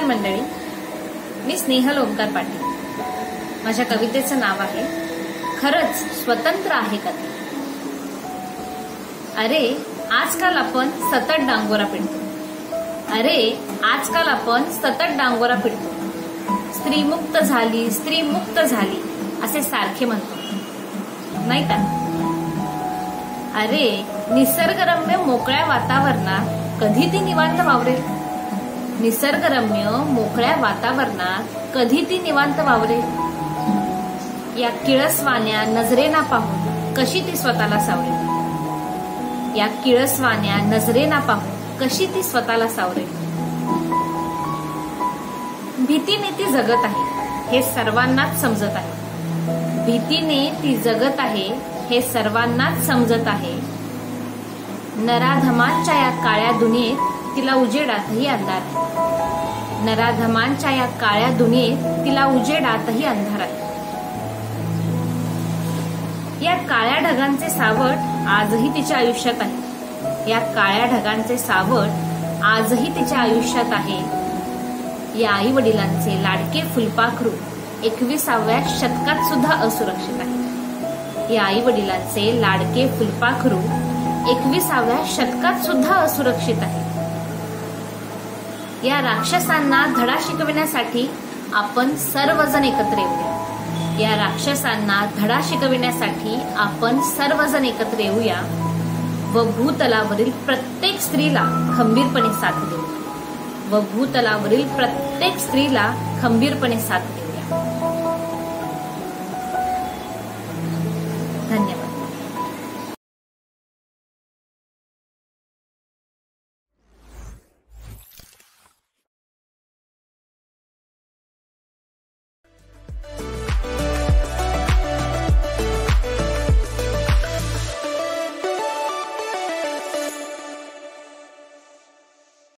नमस्कार मंडळी, मी स्नेहल ओमकार पाटील। माझ्या कवितेचं नाव आहे खरच स्वतंत्र आहे का ते। अरे आजकाल आपण सतत डांगोरा पिटतो, अरे आजकाल आपण सतत डांगोरा पिटतो। स्त्रीमुक्त झाली, स्त्रीमुक्त झाली असे सारखे म्हणतो नाही का। अरे निसर्गरम्य मोकळ्या वातावरणात कधी ती निवांत वावरेल, निसर्गरम्य मोकळ्या वातावरणात कधी ती निवांत वावरेल। या किळसवाण्या नजरेना पाहून कशी ती स्वतःला सावरेल, या किळसवाण्या नजरेना पाहून कशी ती स्वतःला सावरेल। भीतीने ती जगत आहे हे सर्वांनाच समजत आहे, भीतीने ती जगत आहे हे सर्वांनाच समजत आहे। नराधमांच्या या काळ्या दुनियेत तिला उजेडातही अंधार आहे, नराधमांच्या या काळ्या दुनियेत तिला उजेडातही अंधार आहे। या काळ्या ढगांचे सावट आजही तिच्या आयुष्यात आहे, या काळ्या ढगांचे सावट आजही तिच्या आयुष्यात आहे। या आई वडिलांचे लाडके फुलपाखरू 21व्या शतकात सुद्धा असुरक्षित आहे, या आई वडिलांचे लाडके फुलपाखरू 21व्या शतकात सुद्धा असुरक्षित आहे। या राक्षसांना धडा शिकविण्यासाठी आपण सर्वजण एकत्र येऊया, या राक्षसांना धडा शिकविण्यासाठी आपण सर्वजण एकत्र येऊया व भूतलावरील प्रत्येक स्त्रीला खंबीरपणे साथ देऊया, व भूतलावरील प्रत्येक स्त्रीला खंबीरपणे साथ देऊया। धन्यवाद।